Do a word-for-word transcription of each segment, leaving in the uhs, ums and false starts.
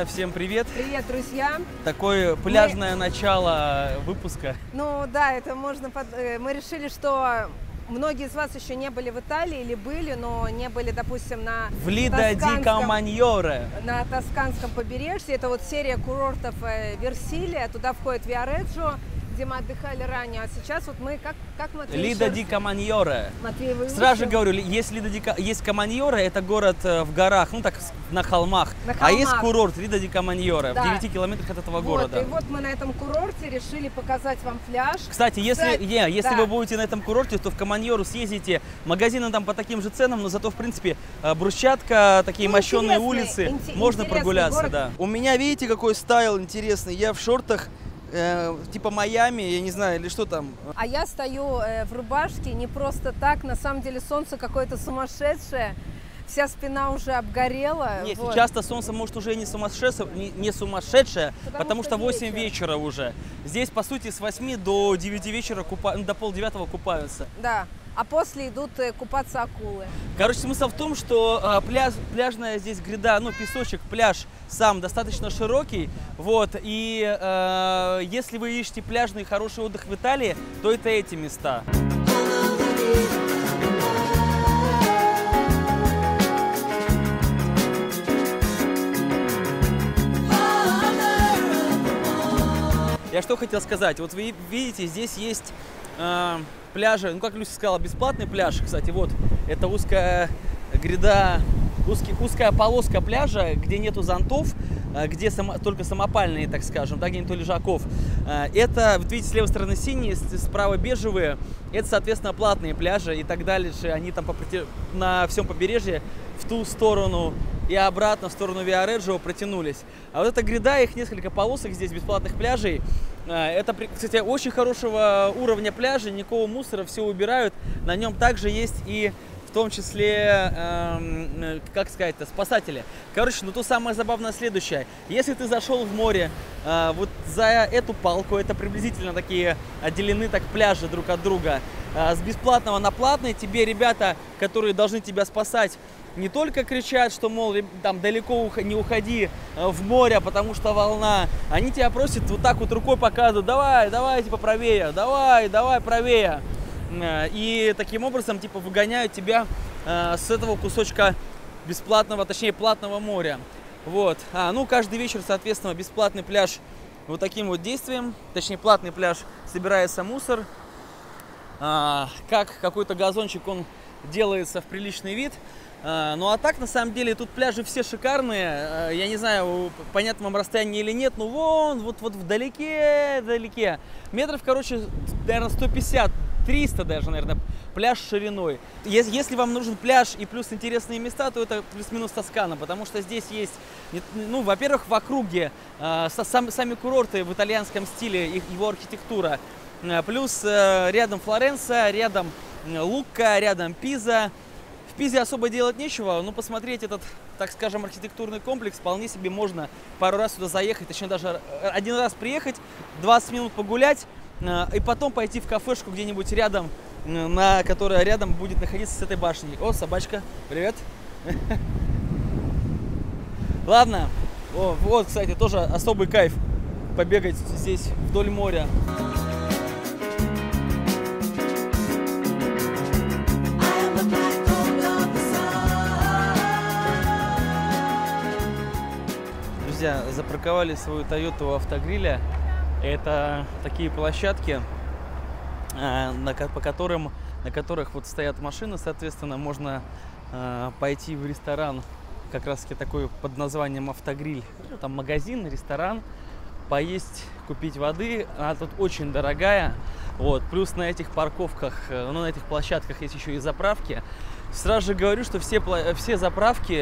друзья, всем привет. Привет, друзья. Такое пляжное мы... начало выпуска. Ну да, это можно... Под... Мы решили, что многие из вас еще не были в Италии или были, но не были, допустим, на... В Лидо ди Камайоре. На тосканском побережье. Это вот серия курортов Версилия. Туда входит Виареджо, где мы отдыхали ранее, а сейчас вот мы, как, как Матвей Лидо ди Камайоре. Матвей, вы сразу же говорю, есть Лидо ди, есть Камайоре, это город в горах, ну так, на холмах, на холмах. А есть курорт Лидо ди Камайоре, да, в девяти километрах от этого вот, города. И вот мы на этом курорте решили показать вам пляж. Кстати, если, кстати, не, если да. вы будете на этом курорте, то в Каманьору съездите, магазины там по таким же ценам, но зато, в принципе, брусчатка, такие ну, мощеные улицы, можно прогуляться. Город. Да. У меня, видите, какой стайл интересный, я в шортах, Э, типа Майами, я не знаю, или что там. А я стою э, в рубашке не просто так, на самом деле солнце какое-то сумасшедшее, вся спина уже обгорела. Нет, вот. Сейчас-то солнце может уже не сумасшедшее, не, не сумасшедшее потому, потому что восемь вечера уже. Здесь, по сути, с восьми до девяти вечера, купа... до полдевятого купаются. Да. А после идут купаться акулы. Короче, смысл в том, что пляж, пляжная здесь гряда, ну, песочек, пляж сам достаточно широкий, вот, и э, если вы ищете пляжный хороший отдых в Италии, то это эти места. Я что хотел сказать, вот вы видите, здесь есть... Э, пляжи, ну как Люся сказала, бесплатный пляж, кстати, вот, это узкая гряда, узкий, узкая полоска пляжа, где нету зонтов, где само, только самопальные, так скажем, да, где нету лежаков. Это, вот видите, с левой стороны синие, справа бежевые, это, соответственно, платные пляжи и так дальше, они там по, на всем побережье в ту сторону и обратно в сторону Виареджо протянулись. А вот эта гряда, их несколько полосок здесь, бесплатных пляжей. Это, кстати, очень хорошего уровня пляжа, никакого мусора, все убирают. На нем также есть и, в том числе, эм, как сказать-то, спасатели. Короче, ну то самое забавное следующее. Если ты зашел в море, э, вот за эту палку, это приблизительно такие отделены так пляжи друг от друга. Э, с бесплатного на платный тебе ребята, которые должны тебя спасать, не только кричат, что, мол, там далеко не уходи в море, потому что волна. Они тебя просят, вот так вот рукой показывают, давай, давай, типа, правее, давай, давай, правее. И таким образом, типа, выгоняют тебя с этого кусочка бесплатного, точнее, платного моря. Вот. А, ну, каждый вечер, соответственно, бесплатный пляж вот таким вот действием, точнее, платный пляж, собирается мусор. А, как какой-то газончик, он делается в приличный вид. Ну а так, на самом деле, тут пляжи все шикарные, я не знаю, понятно вам расстояние или нет, но вон, вот, вот вдалеке, вдалеке, метров, короче, наверное, сто пятьдесят, триста даже, наверное, пляж шириной. Если вам нужен пляж и плюс интересные места, то это плюс-минус Тоскана, потому что здесь есть, ну, во-первых, в округе, сами курорты в итальянском стиле, его архитектура, плюс рядом Флоренция, рядом Лукка, рядом Пиза. В Пизе особо делать нечего, но посмотреть этот, так скажем, архитектурный комплекс вполне себе можно пару раз сюда заехать, точнее даже один раз приехать, двадцать минут погулять и потом пойти в кафешку где-нибудь рядом, на, которая рядом будет находиться с этой башней. О, собачка, привет. Ладно, о, вот, кстати, тоже особый кайф побегать здесь вдоль моря. Запарковали свою Тойоту у автогриля. Это такие площадки, по которым, на которых вот стоят машины, соответственно, можно пойти в ресторан, как раз таки такой под названием автогриль. Там магазин, ресторан, поесть, купить воды. Она тут очень дорогая. Вот. Плюс на этих парковках, ну, на этих площадках есть еще и заправки. Сразу же говорю, что все, все, заправки,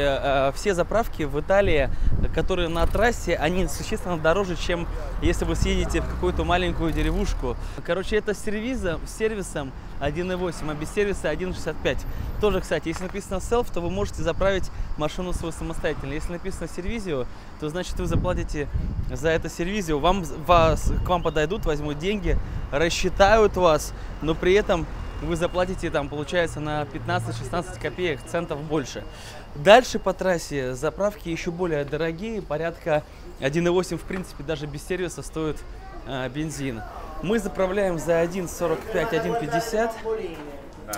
все заправки в Италии, которые на трассе, они существенно дороже, чем если вы съедете в какую-то маленькую деревушку. Короче, это с сервизом, сервисом один и восемь, а без сервиса один и шестьдесят пять. Тоже, кстати, если написано self, то вы можете заправить машину свою самостоятельно. Если написано сервизио, то значит вы заплатите за это сервизио. Вам, вас, к вам подойдут, возьмут деньги, рассчитают вас, но при этом вы заплатите там, получается, на пятнадцать-шестнадцать копеек, центов больше. Дальше по трассе заправки еще более дорогие, порядка один и восемь, в принципе, даже без сервиса стоит э, бензин. Мы заправляем за один сорок пять — один пятьдесят.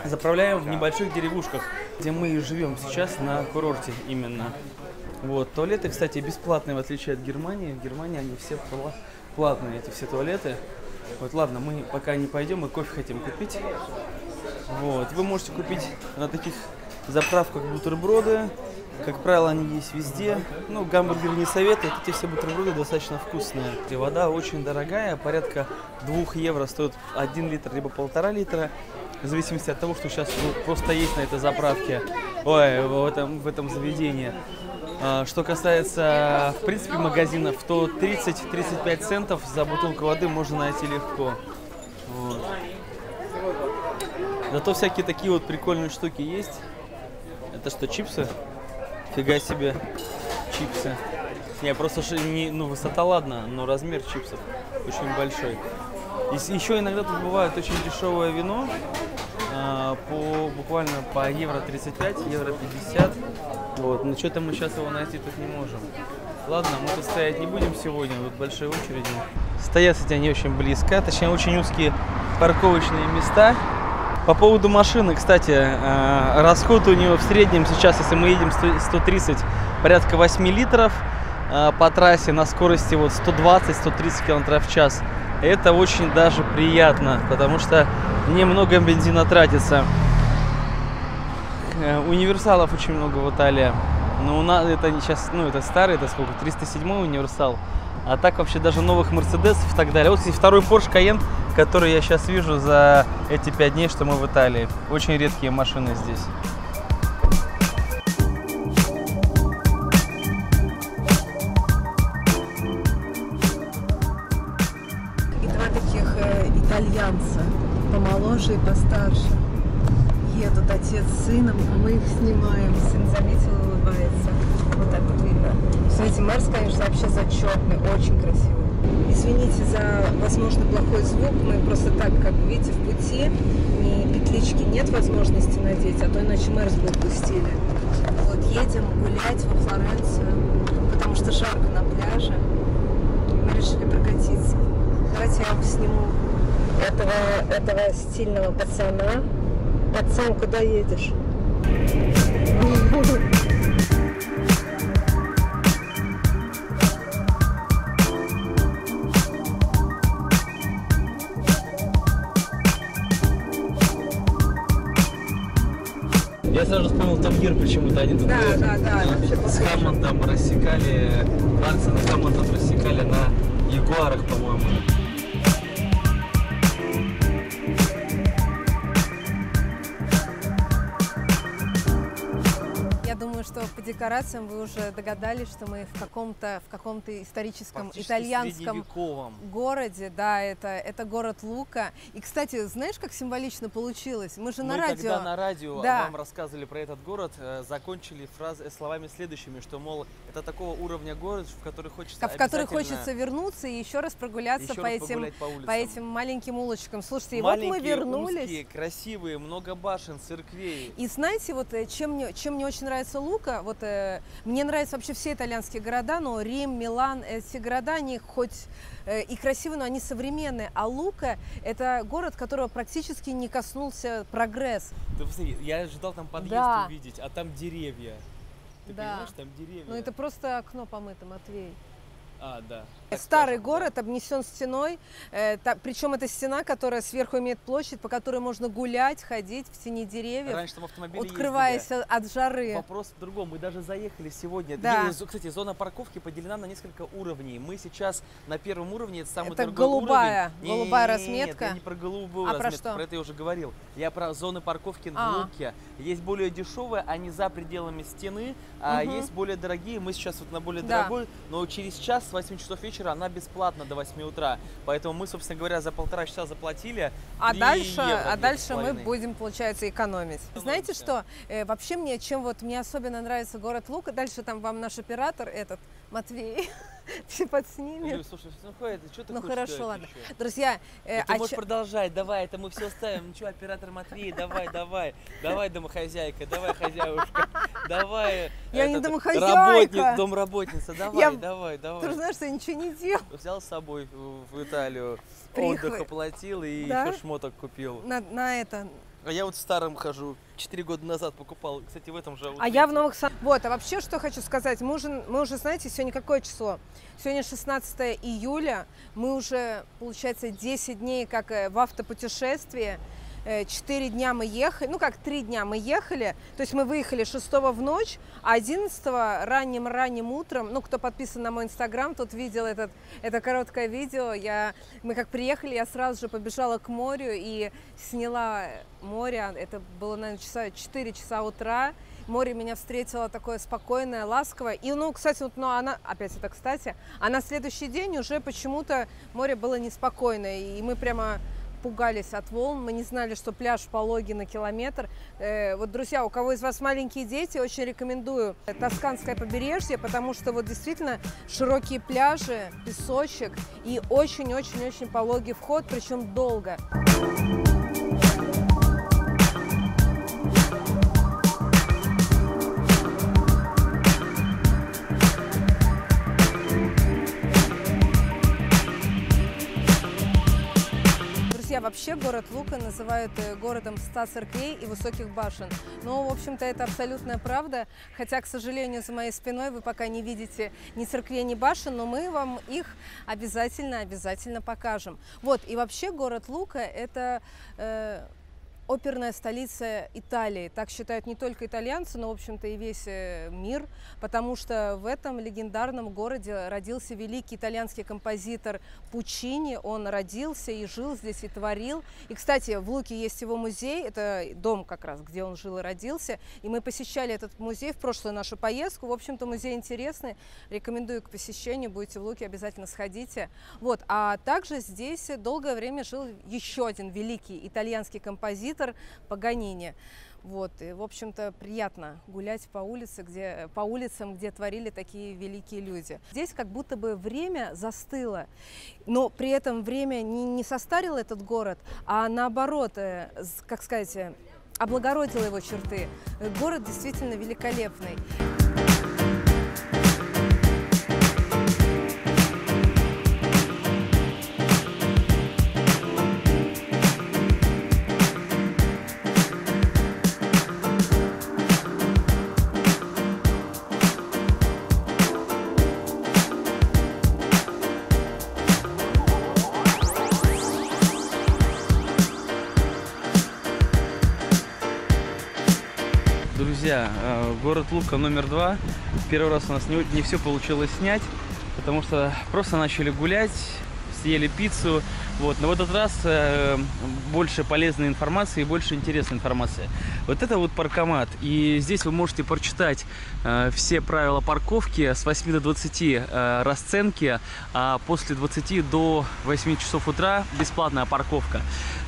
Заправляем в небольших деревушках, где мы и живем сейчас, на курорте именно. Вот. Туалеты, кстати, бесплатные, в отличие от Германии. В Германии они все платные, эти все туалеты. Вот, ладно, мы пока не пойдем, мы кофе хотим купить. Вот. Вы можете купить на таких заправках бутерброды. Как правило, они есть везде. Ну, гамбургер не советую, эти все бутерброды достаточно вкусные. И вода очень дорогая, порядка двух евро стоит один литр, либо полтора литра. В зависимости от того, что сейчас просто есть на этой заправке, ой, в этом, в этом заведении. Что касается, в принципе, магазинов, то тридцать-тридцать пять центов за бутылку воды можно найти легко. Вот. Зато всякие такие вот прикольные штуки есть. Это что, чипсы? Фига себе, чипсы. Я просто, не, ну, высота ладно, но размер чипсов очень большой. И еще иногда тут бывает очень дешевое вино, а, по, буквально по евро тридцать пять, евро пятьдесят. Вот. Но что-то мы сейчас его найти тут не можем. Ладно, мы тут стоять не будем сегодня, тут большие очереди. Стоят, кстати, они очень близко, точнее очень узкие парковочные места. По поводу машины, кстати, э, расход у нее в среднем сейчас, если мы едем сто тридцать, порядка восьми литров. Э, по трассе на скорости вот сто двадцать — сто тридцать километров в час. Это очень даже приятно, потому что немного бензина тратится. Универсалов очень много в Италии. Но у нас это сейчас, ну, это старый, это сколько, триста седьмой универсал. А так вообще даже новых мерседесов и так далее. Вот, кстати, второй Porsche Cayenne, который я сейчас вижу за эти пять дней, что мы в Италии. Очень редкие машины здесь. Итальянца, помоложе и постарше. Едут отец с сыном, а мы их снимаем. Сын заметил, улыбается. Вот так вот видно. Смотрите, Марс, конечно, вообще зачетный, очень красивый. Извините за, возможно, плохой звук. Мы просто так, как видите, в пути. И петлички нет возможности надеть, а то иначе Марс бы упустили. Вот едем гулять во Флоренцию, потому что жарко на пляже. Мы решили прокатиться. Давайте я вам сниму этого, этого стильного пацана. Пацан, куда едешь? Я сразу вспомнил Top Gear почему-то. Они тут, да, были, да, да, с Хаммондом рассекали, Марса на Хаммондом рассекали на Ягуарах, по-моему. Что по декорациям вы уже догадались, что мы в каком-то в каком-то историческом итальянском городе. Да, это, это город Лукка. И, кстати, знаешь, как символично получилось? Мы же мы на радио... когда на радио да. вам рассказывали про этот город, закончили фразы словами следующими, что, мол, это такого уровня город, в который хочется, в который хочется вернуться и еще раз прогуляться еще по, раз этим, по, по этим маленьким улочкам. Слушайте, маленькие, и вот мы вернулись. Узкие, красивые, много башен, церквей. И знаете, вот чем мне, чем мне очень нравится Лукка, вот, э, мне нравятся вообще все итальянские города, но Рим, Милан, эти города, они хоть э, и красивые, но они современные. А Лукка – это город, которого практически не коснулся прогресс. Ты посмотри, я ожидал там подъезд да. увидеть, а там деревья. Ты да. понимаешь, там деревья. Ну это просто окно помыто, Матвей. А, да. Старый город обнесен стеной, э, та, причем это стена, которая сверху имеет площадь, по которой можно гулять, ходить в тени деревьев, раньше там автомобили открываясь ездили. От жары. Вопрос в другом, мы даже заехали сегодня. Да. И, кстати, зона парковки поделена на несколько уровней. Мы сейчас на первом уровне, это самый это дорогой голубая, уровень. Это голубая разметка. Нет, я не про голубую а разметку, про, что? Про это я уже говорил. Я про зоны парковки в а. Лукке. Есть более дешевые, они за пределами стены, угу. а есть более дорогие. Мы сейчас вот на более да. дорогой, но через час с восьми часов вечера, она бесплатна до восьми утра. Поэтому мы, собственно говоря, за полтора часа заплатили. А дальше, а дальше мы будем, получается, экономить. Знаете что? Э, вообще мне, чем вот мне особенно нравится город Лукка, дальше там вам наш оператор этот, Матвей, подснимет. Слушай, ну хай, ты что такое? Ну хорошо, ладно. Друзья, ты можешь продолжать, давай, это мы все оставим. Ну что, оператор Матвей, давай, давай, давай, домохозяйка, давай, хозяюшка, давай. Я не домохозяйка. Домработница, давай, давай, давай. Ты же знаешь, что я ничего не делал. Взял с собой в Италию, отдых оплатил и еще шмоток купил. На это... А я вот в старом хожу, четыре года назад покупал, кстати, в этом же... Вот а я в новых... Вот, а вообще, что хочу сказать, мы уже, мы уже, знаете, сегодня какое число? Сегодня шестнадцатое июля, мы уже, получается, десять дней как в автопутешествии, четыре дня мы ехали, ну как три дня мы ехали, то есть мы выехали шестого в ночь, а одиннадцатого ранним-ранним утром, ну кто подписан на мой инстаграм, тот видел этот, это короткое видео, я, мы как приехали, я сразу же побежала к морю и сняла море, это было, наверное, часа, четыре часа утра, море меня встретило такое спокойное, ласковое. И, ну, кстати, вот, ну, она, опять это, кстати, а на следующий день уже почему-то море было неспокойное, и мы прямо... пугались от волн, мы не знали, что пляж пологий на километр. Э, вот, друзья, у кого из вас маленькие дети, очень рекомендую Тосканское побережье, потому что вот действительно широкие пляжи, песочек и очень-очень-очень пологий вход, причем долго. Вообще город Лукка называют городом ста церквей и высоких башен. Но, в общем-то, это абсолютная правда. Хотя, к сожалению, за моей спиной вы пока не видите ни церквей, ни башен, но мы вам их обязательно-обязательно покажем. Вот, и вообще город Лукка – это... Э... оперная столица Италии. Так считают не только итальянцы, но, в общем-то, и весь мир, потому что в этом легендарном городе родился великий итальянский композитор Пуччини. Он родился и жил здесь, и творил. И, кстати, в Лукке есть его музей. Это дом как раз, где он жил и родился. И мы посещали этот музей в прошлую нашу поездку. В общем-то, музей интересный. Рекомендую к посещению. Будете в Лукке, обязательно сходите. Вот. А также здесь долгое время жил еще один великий итальянский композитор Паганини. Вот, и, в общем-то, приятно гулять по улице, где, по улицам, где творили такие великие люди. Здесь как будто бы время застыло, но при этом время не, не состарило этот город, а наоборот, как сказать, облагородило его черты. Город действительно великолепный. Город Лукка номер два. Первый раз у нас не, не все получилось снять, потому что просто начали гулять, съели пиццу. Вот. Но в этот раз э, больше полезной информации и больше интересной информации. Вот это вот паркомат. И здесь вы можете прочитать э, все правила парковки с восьми до двадцати э, расценки, а после двадцати до восьми часов утра бесплатная парковка.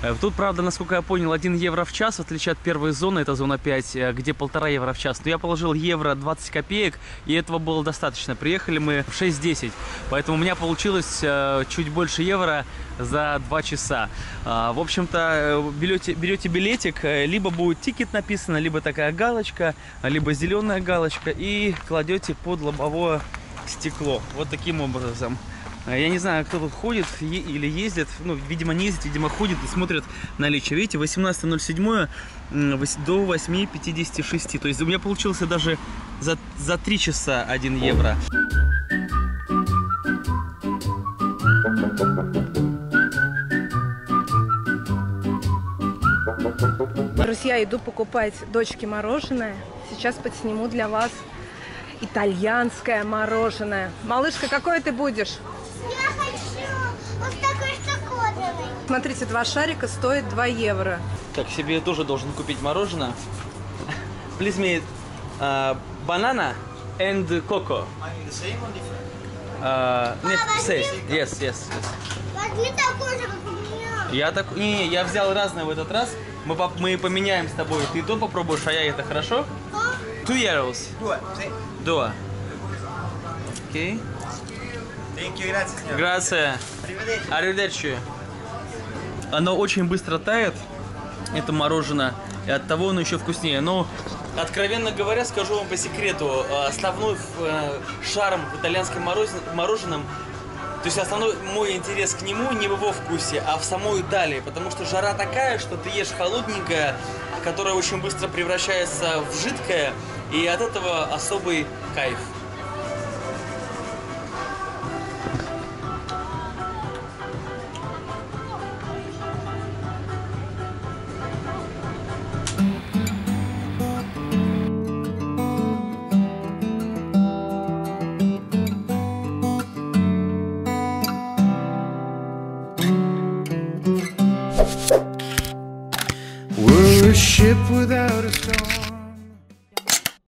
Э, тут, правда, насколько я понял, один евро в час, в отличие от первой зоны, это зона пять, где полтора евро в час. Но я положил евро двадцать копеек, и этого было достаточно. Приехали мы в шесть десять, поэтому у меня получилось э, чуть больше евро за два часа. В общем-то, берете, берете билетик, либо будет тикет написано, либо такая галочка, либо зеленая галочка, и кладете под лобовое стекло. Вот таким образом. Я не знаю, кто тут ходит или ездит. Ну, видимо, не ездит, видимо, ходит и смотрит наличие. Видите, восемнадцатое ноль седьмое до восьми пятидесяти шести. То есть у меня получился даже за, за три часа один евро. Друзья, иду покупать дочке мороженое. Сейчас подсниму для вас итальянское мороженое. Малышка, какое ты будешь? Я хочу вот такой шоколадный. Смотрите, два шарика стоит два евро. Так, себе я тоже должен купить мороженое. Please make banana and cocoa. Uh, нет, шесть. Yes, yes, yes. Возьми такой же, как у меня. Я так... Не, я взял разные в этот раз. Мы, по... Мы поменяем с тобой. Ты то попробуешь, а я это, хорошо? Two euros. Два. Окей. Грация. Arrivederci. Оно очень быстро тает, это мороженое, и от того оно еще вкуснее. Но, откровенно говоря, скажу вам по секрету, основной шарм в итальянском мороженом, то есть основной мой интерес к нему не в его вкусе, а в самой Италии, потому что жара такая, что ты ешь холодненькое, которое очень быстро превращается в жидкое, и от этого особый кайф. Without a song.